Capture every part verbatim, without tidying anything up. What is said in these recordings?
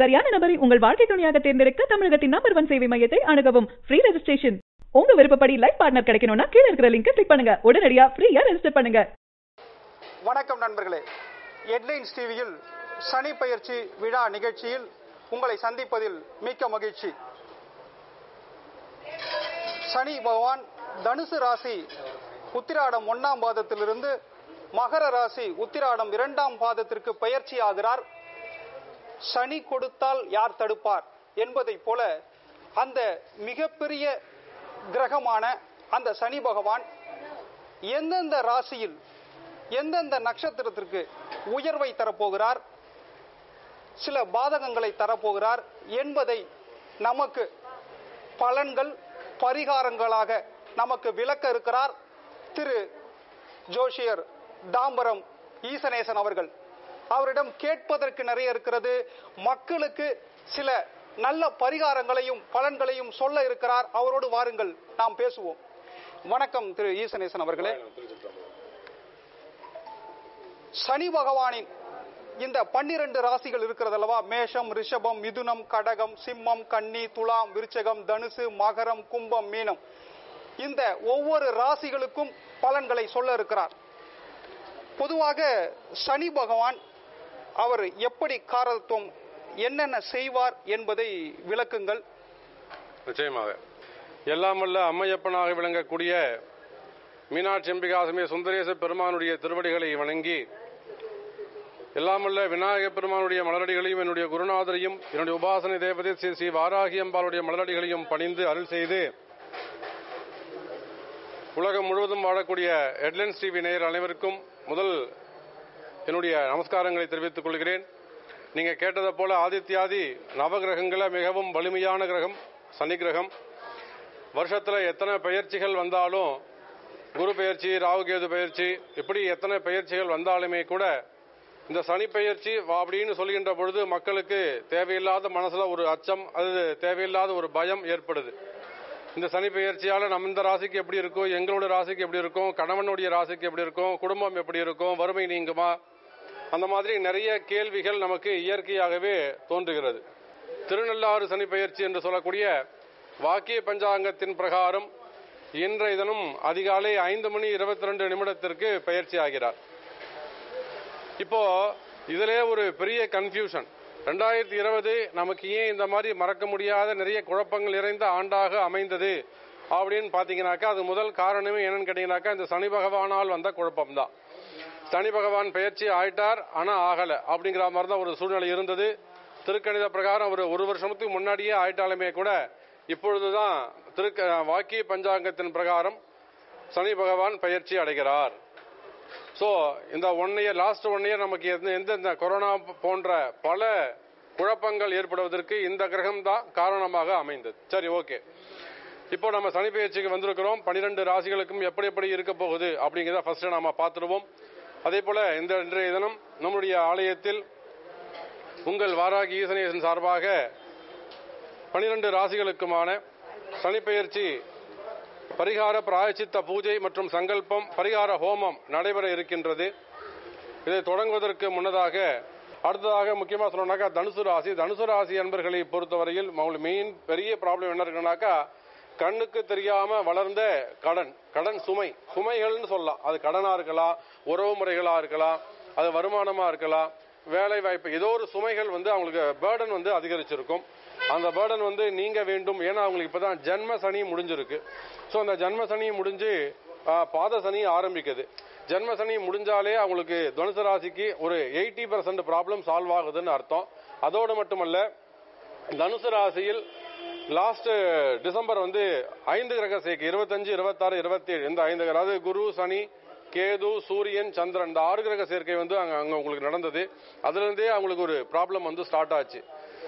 சரியான நபரை உங்கள் வாழ்க்கை துணையாக தேர்ந்தெடுக்க தமிழகத்தின் நம்பர் ஒன்று சேவை மையத்தை அணுகவும். Free registration. உங்க விருப்பப்படி லைஃப் பார்ட்னர் கிடைக்கணும்னா கீழே இருக்கிற லிங்கை கிளிக் பண்ணுங்க. உடனடியா ஃப்ரீயா ரெஜிஸ்டர் பண்ணுங்க. வணக்கம் நண்பர்களே, ஹெட்லைன்ஸ் டிவியில் சனி பயிற்சி விழா நிகழ்ச்சியில் உங்களை சந்திப்பதில் மிக்க மகிழ்ச்சி. சனி பகவான் தனுசு ராசி உத்திராடம் ஒன்றாம் பாதத்திலிருந்து மகர ராசி உத்திராடம் இரண்டாம் பாதத்திற்கு பயிற்சி ஆகிறார். சனி கொடுத்தால் யார் தடுப்பார் என்பதை போல அந்த மிகப்பெரிய கிரகமான அந்த சனி பகவான் எந்தெந்த ராசியில் எந்தெந்த நட்சத்திரத்திற்கு உயர்வை தரப்போகிறார், சில பாதகங்களை தரப்போகிறார் என்பதை நமக்கு பலன்கள் பரிகாரங்களாக நமக்கு விளக்க இருக்கிறார் திரு ஜோஷியர் தாம்பரம் ஈசனேசன் அவர்கள். அவரிடம் கேட்பதற்கு நிறைய இருக்கிறது. மக்களுக்கு சில நல்ல பரிகாரங்களையும் பலன்களையும் சொல்ல இருக்கிறார். அவரோடு வாருங்கள், நாம் பேசுவோம். வணக்கம் திரு ஈசனேசன் அவர்களே. சனி பகவானின் இந்த பன்னிரண்டு ராசிகள் இருக்கிறது அல்லவா? மேஷம், ரிஷபம், மிதுனம், கடகம், சிம்மம், கன்னி, துலாம், விருச்சகம், தனுசு, மகரம், கும்பம், மீனம். இந்த ஒவ்வொரு ராசிகளுக்கும் பலன்களை சொல்ல இருக்கிறார். பொதுவாக சனி பகவான் அவர் எப்படி காரகத்துவம் என்னென்ன செய்வார் என்பதை விளக்குங்கள். நிச்சயமாக எல்லாம் வல்ல அம்மையப்பனாக விளங்கக்கூடிய மீனாட்சி அம்பிகாசுமே சுந்தரேச பெருமானுடைய திருவடிகளை வணங்கி, எல்லாம் வல்ல விநாயக பெருமானுடைய மலரடிகளையும் என்னுடைய குருநாதரையும் என்னுடைய உபாசனை தேவதை ஸ்ரீ ஸ்ரீ வாராகி அம்பாளுடைய மலரடிகளையும் பணிந்து அருள் செய்து உலகம் முழுவதும் வாழக்கூடிய ஹெட்லைன்ஸ் டிவி நேயர் அனைவருக்கும் முதல் என்னுடைய நமஸ்காரங்களை தெரிவித்துக் கொள்கிறேன். நீங்க கேட்டதை போல ஆதித்யாதி நவகிரகங்களை மிகவும் வலிமையான கிரகம் சனி கிரகம். வருஷத்துல எத்தனை பெயர்ச்சிகள் வந்தாலும், குரு பெயர்ச்சி, ராகுகேது பெயர்ச்சி, இப்படி எத்தனை பெயர்ச்சிகள் வந்தாலுமே கூட இந்த சனி பெயர்ச்சி அப்படின்னு சொல்கின்ற பொழுது மக்களுக்கு தேவையில்லாத மனசுல ஒரு அச்சம், அது தேவையில்லாத ஒரு பயம் ஏற்படுது. இந்த சனி பெயர்ச்சியால நம்ம இந்த ராசிக்கு எப்படி இருக்கும், எங்களோட ராசிக்கு எப்படி இருக்கும், கணவனுடைய ராசிக்கு எப்படி இருக்கும், குடும்பம் எப்படி இருக்கும், வறுமை நீங்குமா, அந்த மாதிரி நிறைய கேள்விகள் நமக்கு இயற்கையாகவே தோன்றுகிறது. திருநள்ளாறு சனி பெயர்ச்சி என்று சொல்லக்கூடிய வாக்கிய பஞ்சாங்கத்தின் பிரகாரம் இன்றைய தினம் அதிகாலை ஐந்து மணி இருபத்தி ரெண்டு நிமிடத்திற்கு பயிற்சி ஆகிறார். இப்போ இதிலே ஒரு பெரிய கன்ஃபியூஷன். ரெண்டாயிரத்தி இருபது நமக்கு ஏன் இந்த மாதிரி மறக்க முடியாத நிறைய குழப்பங்கள் நிறைந்த ஆண்டாக அமைந்தது அப்படின்னு பார்த்தீங்கன்னாக்கா, அது முதல் காரணமே என்னன்னு கேட்டீங்கன்னாக்கா, இந்த சனி பகவானால் வந்த குழப்பம்தான். சனி பகவான் பயிற்சி ஆயிட்டார், ஆனால் ஆகலை அப்படிங்கிற மாதிரி தான் ஒரு சூழ்நிலை இருந்தது. திருக்கணித பிரகாரம் ஒரு ஒரு வருஷத்துக்கு முன்னாடியே ஆயிட்டாலுமே கூட இப்பொழுதுதான் திரு வாக்கிய பஞ்சாங்கத்தின் பிரகாரம் சனி பகவான் பயிற்சி அடைகிறார். ஸோ இந்த one year last one year நமக்கு எந்தெந்த கொரோனா போன்ற பல குழப்பங்கள் ஏற்படுவதற்கு இந்த கிரகம் தான் காரணமாக அமைந்தது. சரி, ஓகே, இப்போ நம்ம சனி பயிற்சிக்கு வந்திருக்கிறோம். பன்னிரெண்டு ராசிகளுக்கும் எப்படி எப்படி இருக்க போகுது அப்படிங்கிறத ஃபர்ஸ்ட் நாம பார்த்துருவோம். அதே போல இந்த இன்றைய தினம் நம்முடைய ஆலயத்தில் உங்கள் வாராகி ஈசனேசன் சார்பாக பனிரெண்டு ராசிகளுக்குமான சனிப்பெயர்ச்சி பரிகார பிராயச்சித்த பூஜை மற்றும் சங்கல்பம் பரிகார ஹோமம் நடைபெற இருக்கின்றது. இதை தொடங்குவதற்கு முன்னதாக அடுத்ததாக முக்கியமாக சொல்லணும்னாக்கா, தனுசு ராசி தனுசு ராசி அன்பர்களை பொறுத்தவரையில் மெயின் பெரிய ப்ராப்ளம் என்ன இருக்குன்னாக்கா, கண்ணுக்கு தெரியாம வளர்ந்த கடன் கடன் சுமை சுமைகள்னு சொல்லலாம். அது கடனா இருக்கலாம், உறவு முறைகளா இருக்கலாம், அது வருமானமா இருக்கலாம், வேலை வாய்ப்பு, ஏதோ ஒரு சுமைகள் வந்து அவங்களுக்கு பேர்டன் வந்து அதிகரிச்சிருக்கும். அந்த பேர்டன் வந்து நீங்க வேண்டும். ஏன்னா அவங்களுக்கு இப்பதான் ஜென்ம சனி முடிஞ்சிருக்கு. ஸோ அந்த ஜென்ம சனி முடிஞ்சு பாத சனி ஆரம்பிக்குது. ஜென்ம சனி முடிஞ்சாலே அவங்களுக்கு தனுசு ராசிக்கு ஒரு எயிட்டி பர்சன்ட் ப்ராப்ளம் சால்வ் ஆகுதுன்னு அர்த்தம். அதோடு மட்டுமல்ல, தனுசு ராசியில் லாஸ்ட் டிசம்பர் வந்து ஐந்து கிரக சேர்க்கை இருபத்தஞ்சு இருபத்தாறு இருபத்தி ஏழு இந்த ஐந்து கிரக, அதாவது குரு, சனி, கேது, சூரியன், சந்திரன், இந்த ஆறு கிரக சேர்க்கை வந்து அங்க அங்க உங்களுக்கு நடந்தது. அதுல இருந்தே அவங்களுக்கு ஒரு ப்ராப்ளம் வந்து ஸ்டார்ட் ஆச்சு.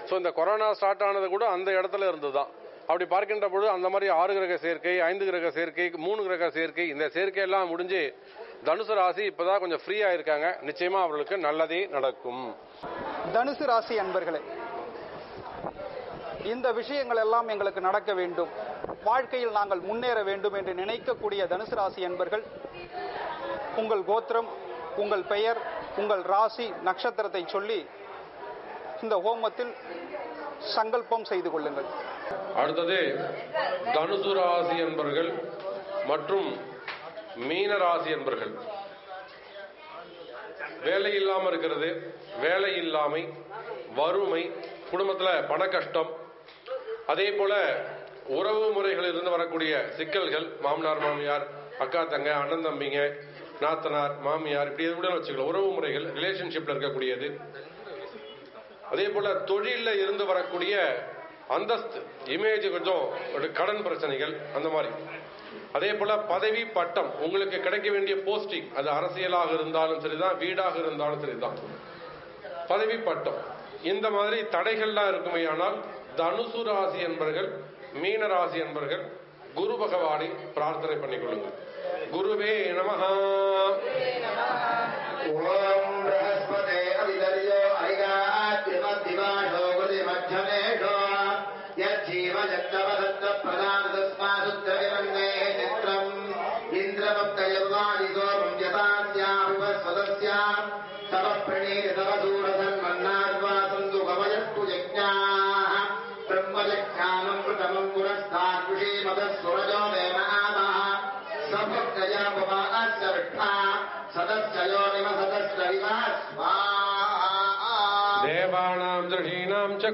ஸோ இந்த கொரோனா ஸ்டார்ட் ஆனது கூட அந்த இடத்துல இருந்து தான். அப்படி பார்க்கின்ற பொழுது அந்த மாதிரி ஆறு கிரக சேர்க்கை, ஐந்து கிரக சேர்க்கை, மூணு கிரக சேர்க்கை, இந்த சேர்க்கையெல்லாம் முடிஞ்சு தனுசு ராசி இப்போதான் கொஞ்சம் ஃப்ரீ ஆயிருக்காங்க. நிச்சயமா அவர்களுக்கு நல்லதே நடக்கும். தனுசு ராசி அன்பர்களே, இந்த விஷயங்கள் எல்லாம் எங்களுக்கு நடக்க வேண்டும், வாழ்க்கையில் நாங்கள் முன்னேற வேண்டும் என்று நினைக்கக்கூடிய தனுசு ராசி அன்பர்கள், உங்கள் கோத்திரம், உங்கள் பெயர், உங்கள் ராசி நட்சத்திரத்தை சொல்லி இந்த ஹோமத்தில் சங்கல்பம் செய்து கொள்ளுங்கள். அடுத்து தனுசு ராசி என்பர்கள் மற்றும் மீன ராசி என்பர்கள் வேலை இல்லாம இருக்குது. வேலை இல்லாமை, வறுமை, குடும்பத்துல பண கஷ்டம், அதே போல உறவு முறைகளில் இருந்து வரக்கூடிய சிக்கல்கள், மாமனார் மாமியார், அக்கா தங்க, அண்ணன் தம்பிங்க, நாத்தனார் மாமியார், இப்படி கூட வச்சுக்கலாம். உறவு முறைகள் ரிலேஷன்ஷிப்ல இருக்கக்கூடியது, அதே போல தொழில இருந்து வரக்கூடிய அந்தஸ்து, இமேஜ், கொஞ்சம் கடன் பிரச்சனைகள், அந்த மாதிரி. அதே போல பதவி பட்டம், உங்களுக்கு கிடைக்க வேண்டிய போஸ்டிங், அது அரசியலாக இருந்தாலும் சரிதான், வீடாக இருந்தாலும் சரிதான், பதவி பட்டம், இந்த மாதிரி தடைகள்லாம் இருக்குமே. ஆனால் தனுசு ராசி என்பர்கள் மீன ராசி என்பர்கள் குரு பகவானை பிரார்த்தனை பண்ணிக் கொள்ளுங்கள். குருவே நமஹ.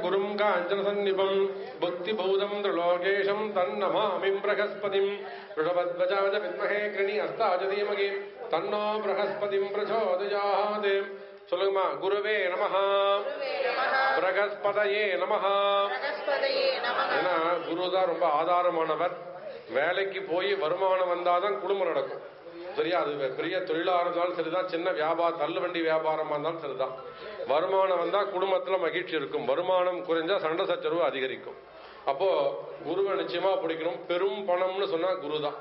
गुरुं कांचन सन्निभं भक्तिबोधं त्रिलोकेशं तन्नमामि बृहस्पतिं ऋषभध्वजाय विद्महे कृणीहस्ताय धीमहि तन्नो बृहस्पतिं प्रचोदयात्. சொல்லுங்கம்மா. குருவே நமஹ, பிரகஸ்பதயே நமஹ. ஏன்னா குருதான் ரொம்ப ஆதாரமானவர். வேலைக்கு போய் வருமானம் வந்தாதான் குடும்பம் நடக்கும், சரியா? அது பெரிய தொழிலாக இருந்தாலும் சரிதான், சின்ன வியாபாரம், தள்ளுவண்டி வியாபாரமா இருந்தாலும் சரிதான், வருமானம் வந்தா குடும்பத்துல மகிழ்ச்சி இருக்கும். வருமானம் குறைஞ்சா சண்டை சச்சரவு அதிகரிக்கும். அப்போ குருவை நிச்சயமா பிடிக்கணும். பெரும் பணம்னு சொன்னா குரு தான்.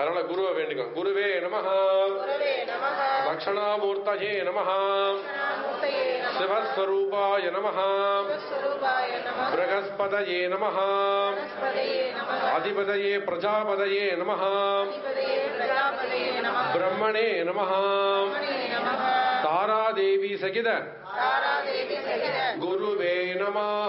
அதனால குருவை வேண்டிக்கும். குருவே நமஹ, தட்சணாமூர்த்தயே நமஹ, சிவஸ்வரூபாய நமஹ, பிரகஸ்பதயே நமஹ, அதிபதயே பிரஜாபதயே நமஹ, பிரம்மணே நமஹ, தாராதேவி சகித குருவே நமஹ.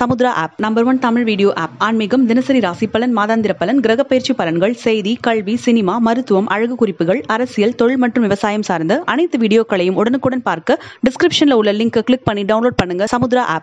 Samudra app number one Tamil video app. ஆன்மீகம், தினசரி ராசி பலன், மாதாந்திர பலன், கிரக பயிற்சி பலன்கள், செய்தி, கல்வி, சினிமா, மருத்துவம், அழகு குறிப்புகள், அரசியல், தொழில் மற்றும் விவசாயம் சார்ந்த அனைத்து வீடியோக்களையும் உடனுக்குடன் பார்க்க டிஸ்கிரிப்ஷன்ல உள்ள லிங்கை கிளிக் பண்ணி டவுன்லோட் பண்ணுங்க. சமுத்ரா ஆப்.